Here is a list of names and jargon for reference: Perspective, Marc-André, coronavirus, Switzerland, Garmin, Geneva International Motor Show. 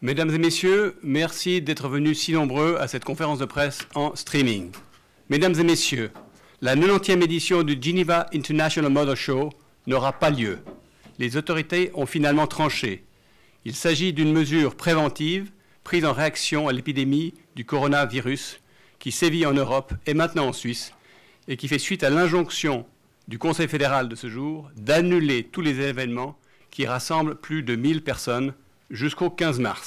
Mesdames et messieurs, merci d'être venus si nombreux à cette conférence de presse en streaming. Mesdames et messieurs, la 90e édition du Geneva International Motor Show n'aura pas lieu. Les autorités ont finalement tranché. Il s'agit d'une mesure préventive prise en réaction à l'épidémie du coronavirus qui sévit en Europe et maintenant en Suisse et qui fait suite à l'injonction du Conseil fédéral de ce jour d'annuler tous les événements qui rassemblent plus de 1000 personnes jusqu'au 15 mars.